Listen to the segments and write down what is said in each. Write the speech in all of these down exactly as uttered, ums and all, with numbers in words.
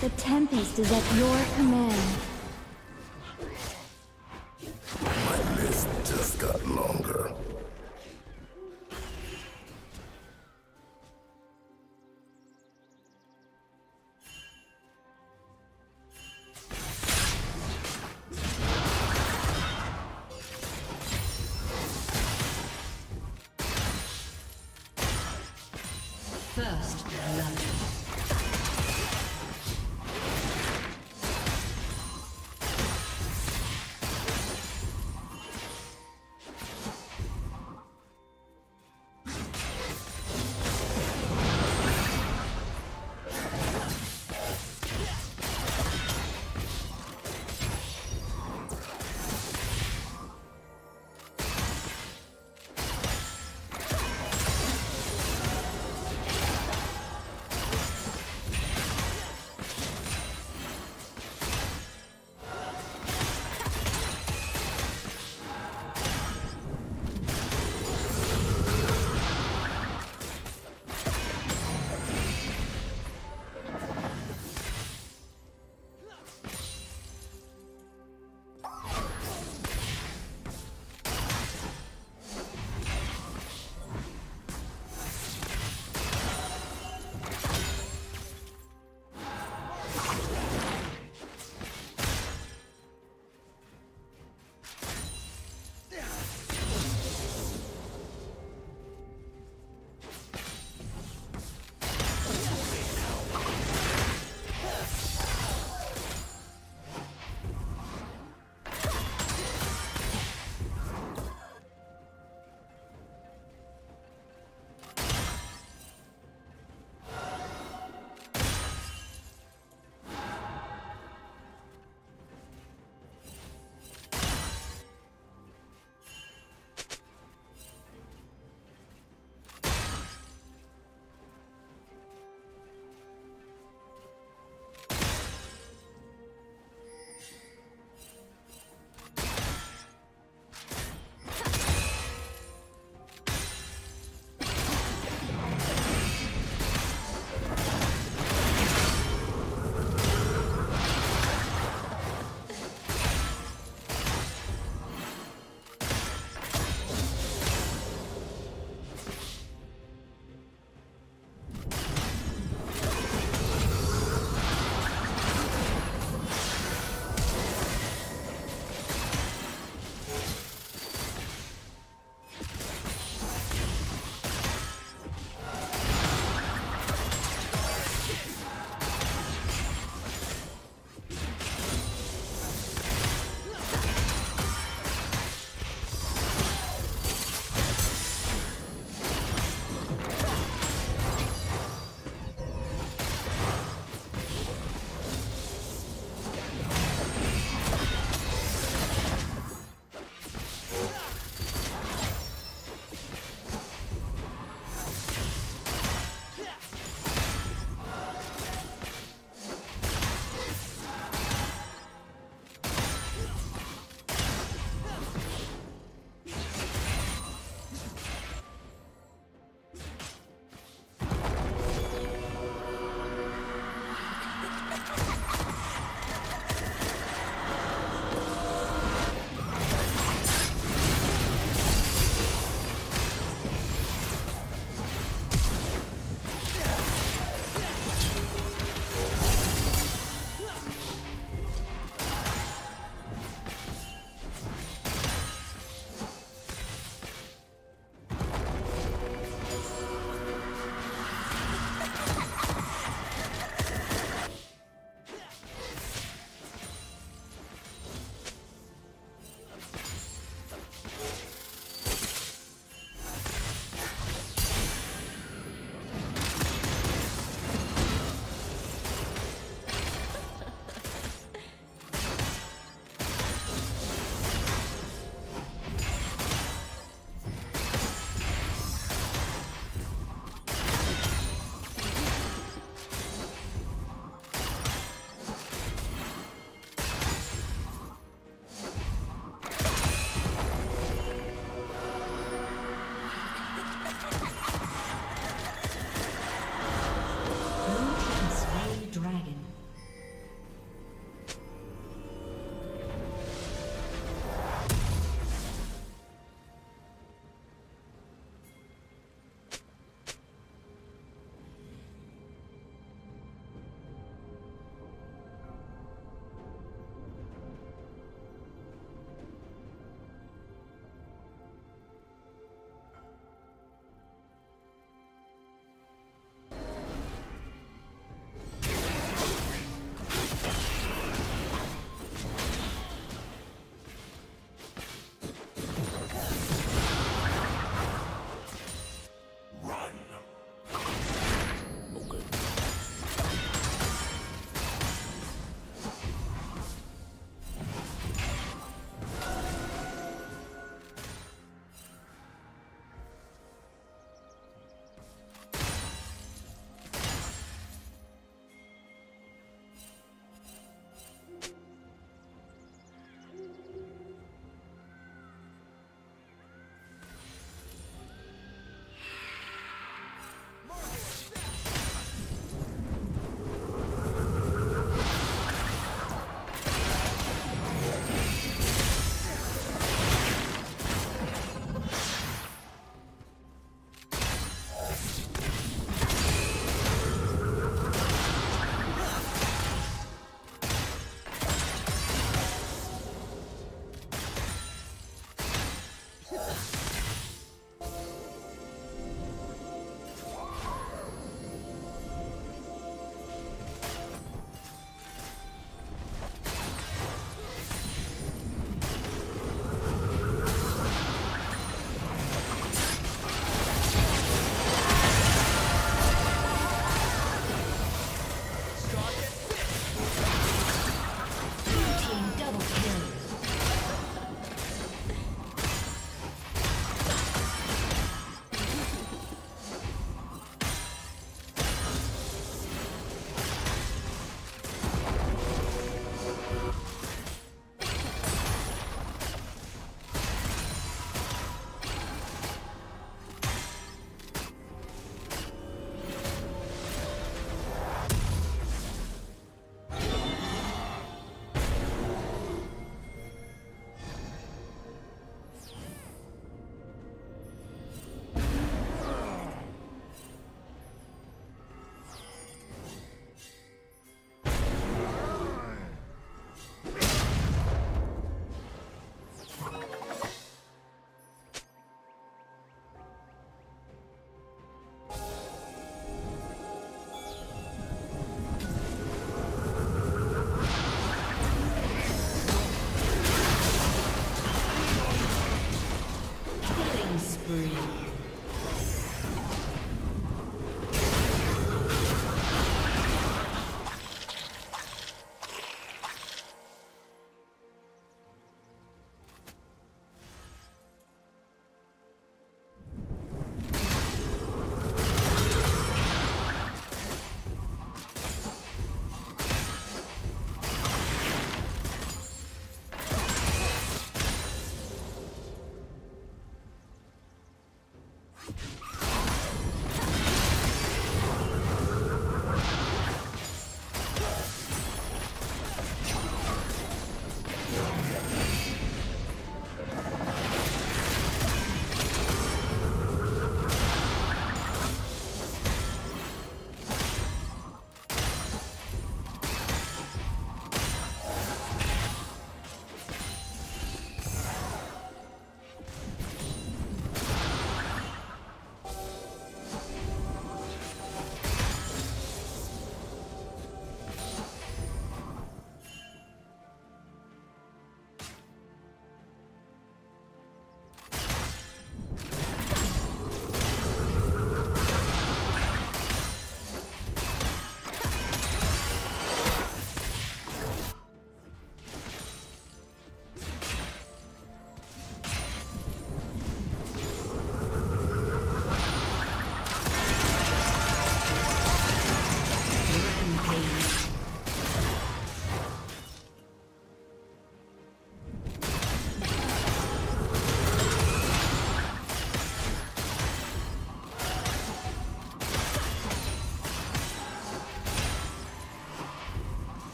The Tempest is at your command. My list just got longer. First love.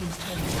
team's turn to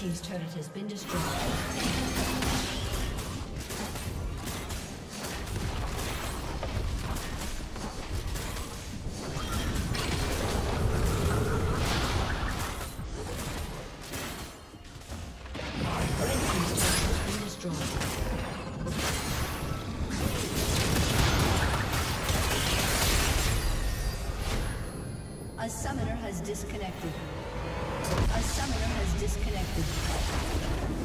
Team's turret has been destroyed. A summoner has disconnected. A summoner has disconnected.